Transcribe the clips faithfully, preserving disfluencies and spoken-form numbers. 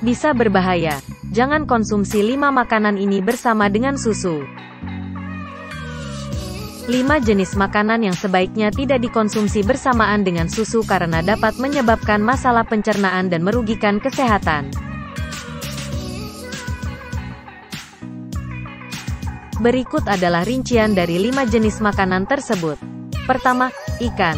bisa berbahaya. Jangan konsumsi lima makanan ini bersama dengan susu. lima jenis makanan yang sebaiknya tidak dikonsumsi bersamaan dengan susu karena dapat menyebabkan masalah pencernaan dan merugikan kesehatan. Berikut adalah rincian dari lima jenis makanan tersebut. Pertama, ikan.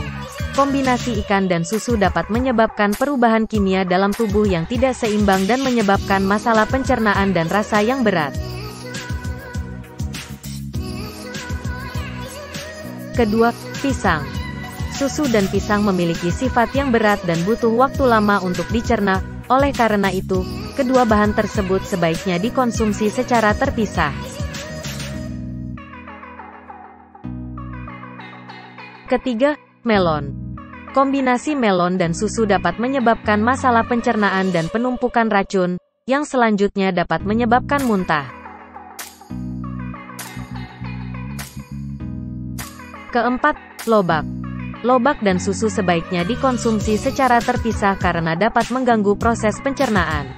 Kombinasi ikan dan susu dapat menyebabkan perubahan kimia dalam tubuh yang tidak seimbang dan menyebabkan masalah pencernaan dan rasa yang berat. Kedua, pisang. Susu dan pisang memiliki sifat yang berat dan butuh waktu lama untuk dicerna, oleh karena itu, kedua bahan tersebut sebaiknya dikonsumsi secara terpisah. Ketiga, melon. Kombinasi melon dan susu dapat menyebabkan masalah pencernaan dan penumpukan racun, yang selanjutnya dapat menyebabkan muntah. Keempat, lobak. Lobak dan susu sebaiknya dikonsumsi secara terpisah karena dapat mengganggu proses pencernaan.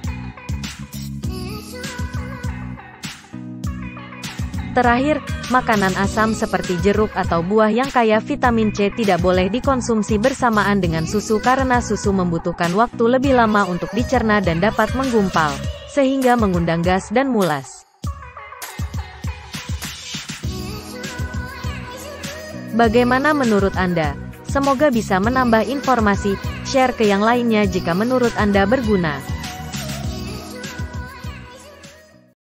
Terakhir, makanan asam seperti jeruk atau buah yang kaya vitamin C tidak boleh dikonsumsi bersamaan dengan susu karena susu membutuhkan waktu lebih lama untuk dicerna dan dapat menggumpal, sehingga mengundang gas dan mulas. Bagaimana menurut Anda? Semoga bisa menambah informasi, share ke yang lainnya jika menurut Anda berguna.